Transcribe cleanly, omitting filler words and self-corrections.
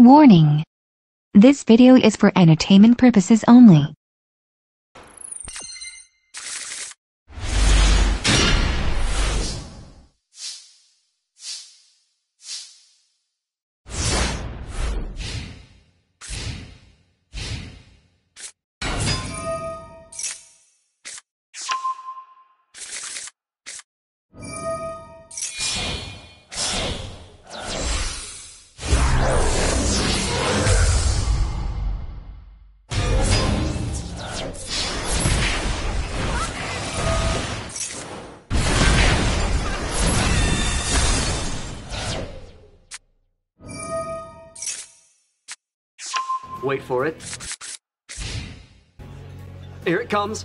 Warning. This video is for entertainment purposes only. Wait for it. Here it comes.